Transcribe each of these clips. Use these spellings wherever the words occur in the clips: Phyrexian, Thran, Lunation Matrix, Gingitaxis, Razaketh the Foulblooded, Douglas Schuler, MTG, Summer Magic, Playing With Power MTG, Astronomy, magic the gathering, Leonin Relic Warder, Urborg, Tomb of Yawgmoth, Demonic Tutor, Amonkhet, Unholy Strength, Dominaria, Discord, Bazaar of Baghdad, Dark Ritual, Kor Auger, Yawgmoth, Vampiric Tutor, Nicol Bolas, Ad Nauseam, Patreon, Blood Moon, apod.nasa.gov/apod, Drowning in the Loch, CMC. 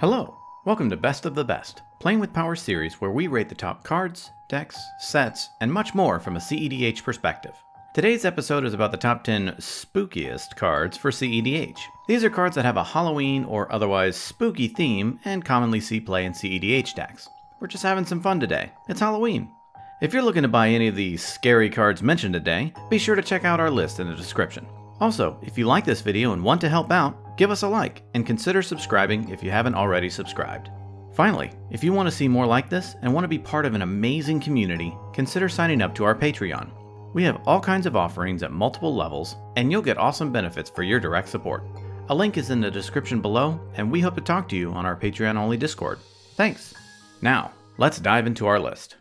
Hello, welcome to Best of the Best, Playing with Power series where we rate the top cards, decks, sets, and much more from a CEDH perspective. Today's episode is about the top 10 spookiest cards for CEDH. These are cards that have a Halloween or otherwise spooky theme and commonly see play in CEDH decks. We're just having some fun today. It's Halloween. If you're looking to buy any of the scary cards mentioned today, be sure to check out our list in the description. Also, if you like this video and want to help out, give us a like and consider subscribing if you haven't already subscribed. Finally, if you want to see more like this and want to be part of an amazing community, consider signing up to our Patreon. We have all kinds of offerings at multiple levels, and you'll get awesome benefits for your direct support. A link is in the description below, and we hope to talk to you on our Patreon-only Discord. Thanks! Now, let's dive into our list.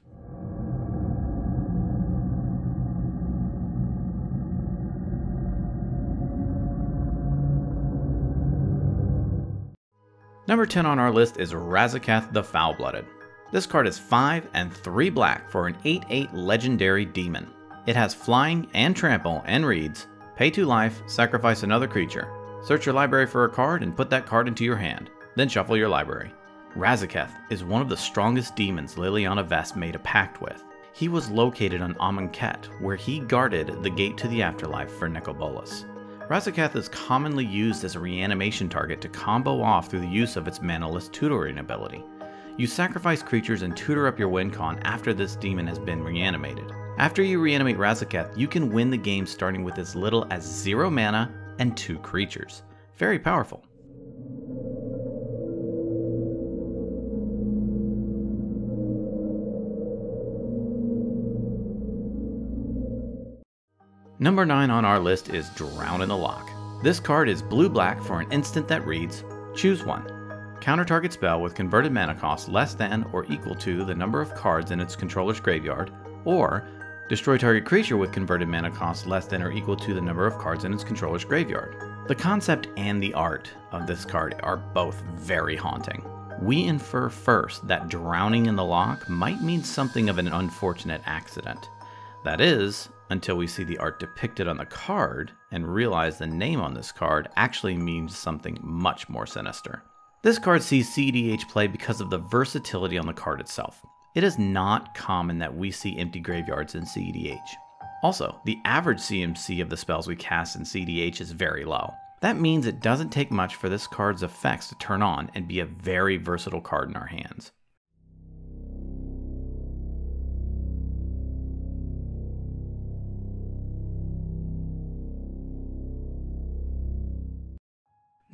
Number 10 on our list is Razaketh the Foulblooded. This card is 5 and 3 black for an 8/8 legendary demon. It has flying and trample and reads, pay 2 life, sacrifice another creature. Search your library for a card and put that card into your hand, then shuffle your library. Razaketh is one of the strongest demons Liliana Vess made a pact with. He was located on Amonkhet, where he guarded the gate to the afterlife for Nicol Bolas. Razaketh is commonly used as a reanimation target to combo off through the use of its manaless tutoring ability. You sacrifice creatures and tutor up your win con after this demon has been reanimated. After you reanimate Razaketh, you can win the game starting with as little as 0 mana and 2 creatures. Very powerful. Number 9 on our list is Drown in the Loch. This card is blue-black for an instant that reads, choose one. Counter target spell with converted mana cost less than or equal to the number of cards in its controller's graveyard, or destroy target creature with converted mana cost less than or equal to the number of cards in its controller's graveyard. The concept and the art of this card are both very haunting. We infer first that drowning in the loch might mean something of an unfortunate accident. That is, until we see the art depicted on the card and realize the name on this card actually means something much more sinister. This card sees CEDH play because of the versatility on the card itself. It is not common that we see empty graveyards in CEDH. Also, the average CMC of the spells we cast in CEDH is very low. That means it doesn't take much for this card's effects to turn on and be a very versatile card in our hands.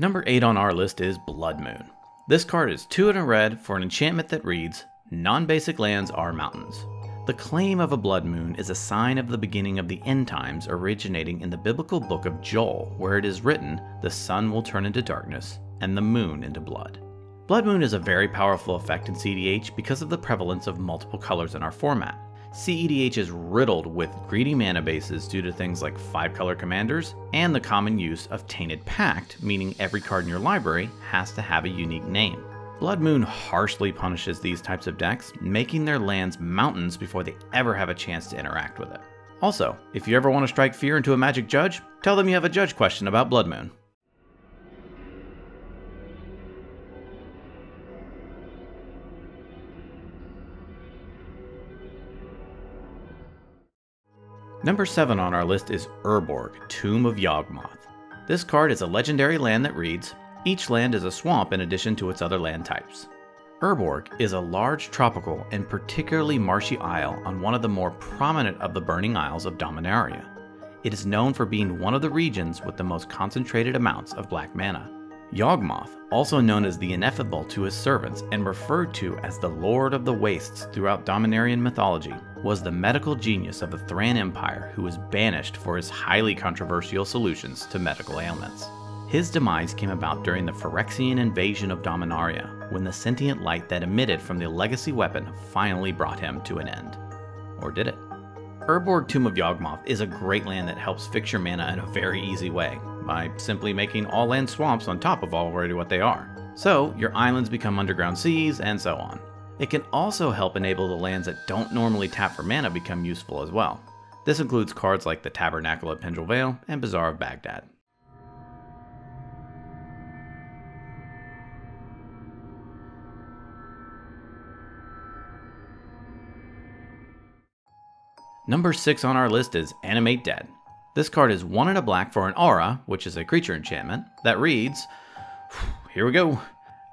Number 8 on our list is Blood Moon. This card is 2 and a red for an enchantment that reads, non-basic lands are mountains. The claim of a blood moon is a sign of the beginning of the end times originating in the biblical book of Joel, where it is written, the sun will turn into darkness and the moon into blood. Blood Moon is a very powerful effect in CEDH because of the prevalence of multiple colors in our format. CEDH is riddled with greedy mana bases due to things like 5-color commanders and the common use of Tainted Pact, meaning every card in your library has to have a unique name. Blood Moon harshly punishes these types of decks, making their lands mountains before they ever have a chance to interact with it. Also, if you ever want to strike fear into a Magic judge, tell them you have a judge question about Blood Moon. Number 7 on our list is Urborg, Tomb of Yawgmoth. This card is a legendary land that reads, each land is a swamp in addition to its other land types. Urborg is a large tropical and particularly marshy isle on one of the more prominent of the Burning Isles of Dominaria. It is known for being one of the regions with the most concentrated amounts of black mana. Yawgmoth, also known as the Ineffable to his servants and referred to as the Lord of the Wastes throughout Dominarian mythology, was the medical genius of the Thran Empire who was banished for his highly controversial solutions to medical ailments. His demise came about during the Phyrexian invasion of Dominaria, when the sentient light that emitted from the legacy weapon finally brought him to an end. Or did it? Urborg Tomb of Yawgmoth is a great land that helps fix your mana in a very easy way, by simply making all land swamps on top of already what they are. So your islands become underground seas and so on. It can also help enable the lands that don't normally tap for mana become useful as well. This includes cards like the Tabernacle of Pendrel Vale and Bazaar of Baghdad. Number 6 on our list is Animate Dead. This card is 1 and a black for an aura, which is a creature enchantment, that reads, here we go,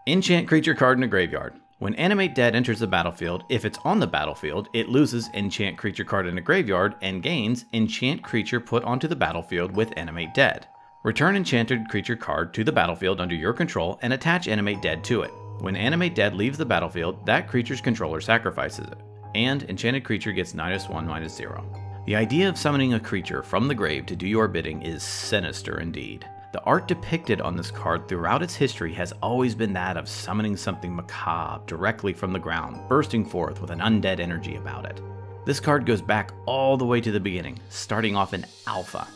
enchant creature card in the graveyard. When Animate Dead enters the battlefield, if it's on the battlefield, it loses Enchant Creature card in the graveyard and gains Enchant Creature put onto the battlefield with Animate Dead. Return Enchanted Creature card to the battlefield under your control and attach Animate Dead to it. When Animate Dead leaves the battlefield, that creature's controller sacrifices it, and Enchanted Creature gets -1/-0. The idea of summoning a creature from the grave to do your bidding is sinister indeed. The art depicted on this card throughout its history has always been that of summoning something macabre directly from the ground, bursting forth with an undead energy about it. This card goes back all the way to the beginning, starting off in Alpha.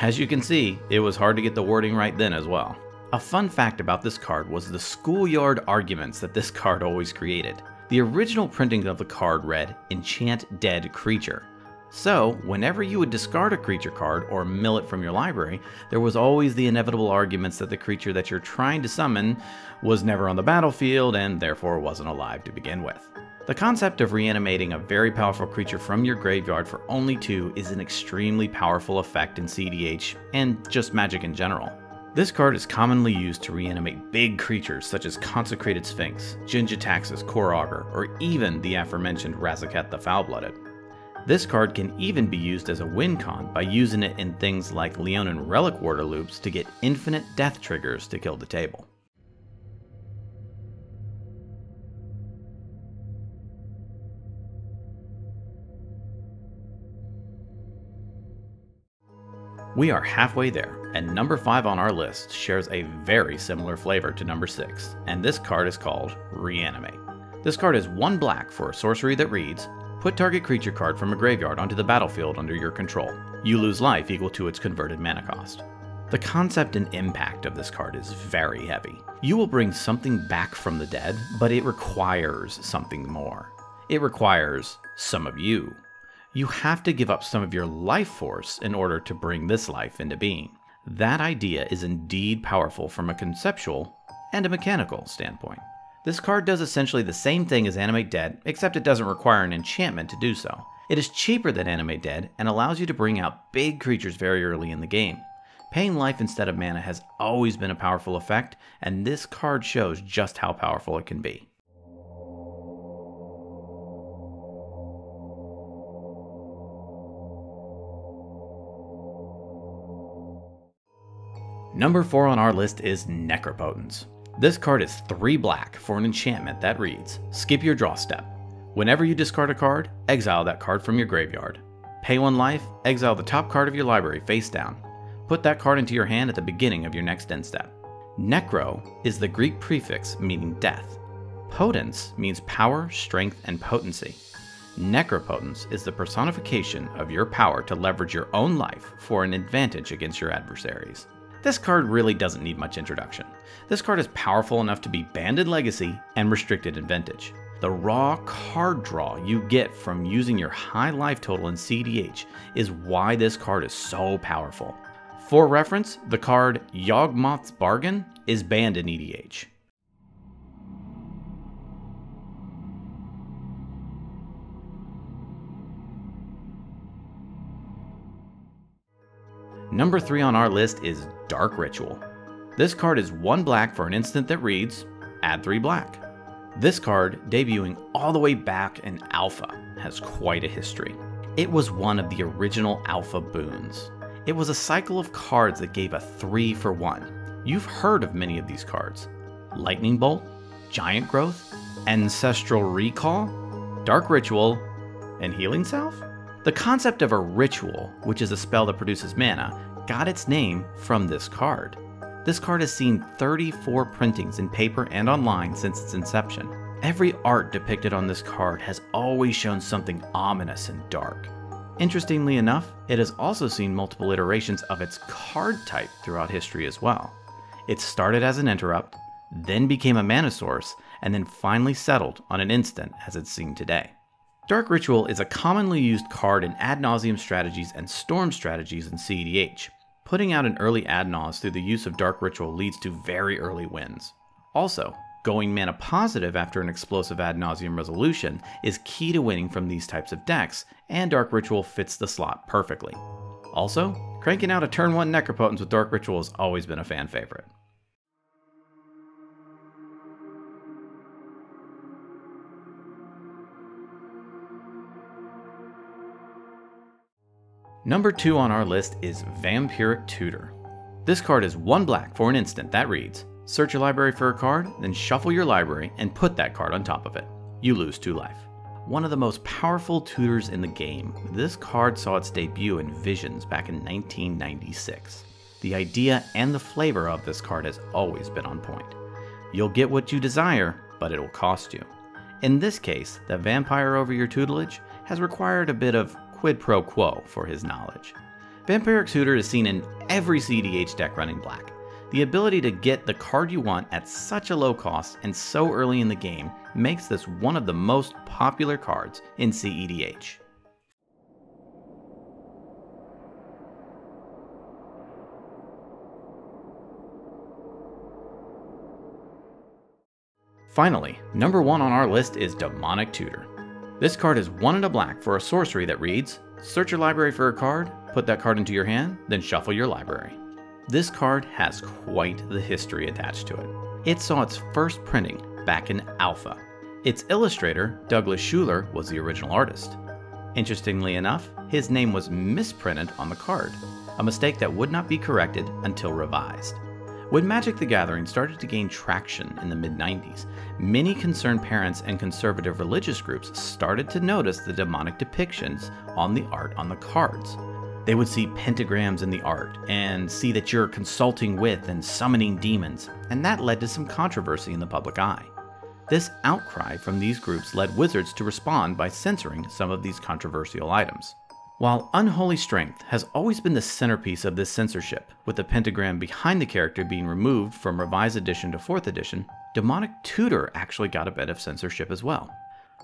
As you can see, it was hard to get the wording right then as well. A fun fact about this card was the schoolyard arguments that this card always created. The original printing of the card read, Enchant Dead Creature. So, whenever you would discard a creature card or mill it from your library, there was always the inevitable arguments that the creature that you're trying to summon was never on the battlefield and therefore wasn't alive to begin with. The concept of reanimating a very powerful creature from your graveyard for only 2 is an extremely powerful effect in CEDH and just Magic in general. This card is commonly used to reanimate big creatures such as Consecrated Sphinx, Gingitaxis, Kor Auger, or even the aforementioned Razaketh the Foulblooded. This card can even be used as a win con by using it in things like Leonin Relic Warder loops to get infinite death triggers to kill the table. We are halfway there, and number 5 on our list shares a very similar flavor to number 6, and this card is called Reanimate. This card is 1 black for a sorcery that reads, put target creature card from a graveyard onto the battlefield under your control. You lose life equal to its converted mana cost. The concept and impact of this card is very heavy. You will bring something back from the dead, but it requires something more. It requires some of you. You have to give up some of your life force in order to bring this life into being. That idea is indeed powerful from a conceptual and a mechanical standpoint. This card does essentially the same thing as Animate Dead, except it doesn't require an enchantment to do so. It is cheaper than Animate Dead and allows you to bring out big creatures very early in the game. Paying life instead of mana has always been a powerful effect, and this card shows just how powerful it can be. Number 4 on our list is Necropotence. This card is 3 black for an enchantment that reads, skip your draw step. Whenever you discard a card, exile that card from your graveyard. Pay 1 life, exile the top card of your library face down. Put that card into your hand at the beginning of your next end step. Necro is the Greek prefix meaning death. Potence means power, strength, and potency. Necropotence is the personification of your power to leverage your own life for an advantage against your adversaries. This card really doesn't need much introduction. This card is powerful enough to be banned in Legacy and restricted in Vintage. The raw card draw you get from using your high life total in CEDH is why this card is so powerful. For reference, the card Yawgmoth's Bargain is banned in EDH. Number 3 on our list is Dark Ritual. This card is 1 black for an instant that reads, add 3 black. This card, debuting all the way back in Alpha, has quite a history. It was one of the original Alpha boons. It was a cycle of cards that gave a 3-for-1. You've heard of many of these cards. Lightning Bolt, Giant Growth, Ancestral Recall, Dark Ritual, and Healing Salve? The concept of a ritual, which is a spell that produces mana, got its name from this card. This card has seen 34 printings in paper and online since its inception. Every art depicted on this card has always shown something ominous and dark. Interestingly enough, it has also seen multiple iterations of its card type throughout history as well. It started as an interrupt, then became a mana source, and then finally settled on an instant as it's seen today. Dark Ritual is a commonly used card in Ad Nauseam strategies and Storm strategies in CEDH. Putting out an early Ad Naus through the use of Dark Ritual leads to very early wins. Also, Going mana positive after an explosive Ad Nauseam resolution is key to winning from these types of decks, and Dark Ritual fits the slot perfectly. Also, cranking out a turn 1 Necropotence with Dark Ritual has always been a fan favorite. Number 2 on our list is Vampiric Tutor. This card is 1 black for an instant that reads, search your library for a card, then shuffle your library and put that card on top of it. You lose 2 life. One of the most powerful tutors in the game, this card saw its debut in Visions back in 1996. The idea and the flavor of this card has always been on point. You'll get what you desire, but it'll cost you. In this case, the vampire over your tutelage has required a bit of quid pro quo for his knowledge. Vampiric Tutor is seen in every CEDH deck running black. The ability to get the card you want at such a low cost and so early in the game makes this one of the most popular cards in CEDH. Finally, number 1 on our list is Demonic Tutor. This card is 1 and a black for a sorcery that reads, search your library for a card, put that card into your hand, then shuffle your library. This card has quite the history attached to it. It saw its first printing back in Alpha. Its illustrator, Douglas Schuler, was the original artist. Interestingly enough, his name was misprinted on the card, a mistake that would not be corrected until revised. When Magic the Gathering started to gain traction in the mid-90s, many concerned parents and conservative religious groups started to notice the demonic depictions on the art on the cards. They would see pentagrams in the art and see that you're consulting with and summoning demons, and that led to some controversy in the public eye. This outcry from these groups led wizards to respond by censoring some of these controversial items. While Unholy Strength has always been the centerpiece of this censorship, with the pentagram behind the character being removed from revised edition to 4th edition, Demonic Tutor actually got a bit of censorship as well.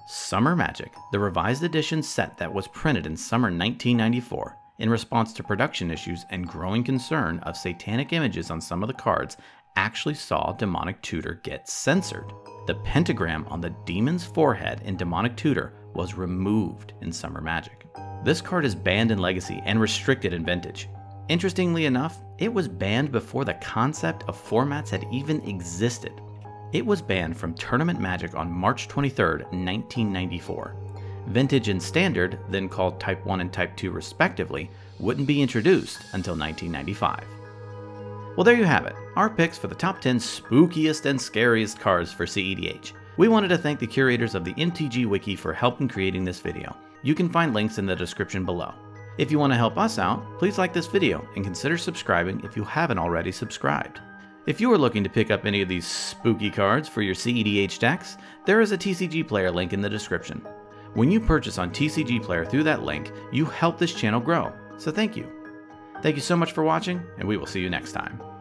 Summer Magic, the revised edition set that was printed in summer 1994, in response to production issues and growing concern of satanic images on some of the cards, actually saw Demonic Tutor get censored. The pentagram on the demon's forehead in Demonic Tutor was removed in Summer Magic. This card is banned in Legacy and restricted in Vintage. Interestingly enough, it was banned before the concept of formats had even existed. It was banned from Tournament Magic on March 23, 1994. Vintage and Standard, then called Type 1 and Type 2 respectively, wouldn't be introduced until 1995. Well, there you have it, our picks for the top 10 spookiest and scariest cards for CEDH. We wanted to thank the curators of the MTG Wiki for help in creating this video. You can find links in the description below. If you want to help us out, please like this video and consider subscribing if you haven't already subscribed. If you are looking to pick up any of these spooky cards for your CEDH decks, there is a TCG Player link in the description. When you purchase on TCG Player through that link, you help this channel grow, so thank you. Thank you so much for watching, and we will see you next time.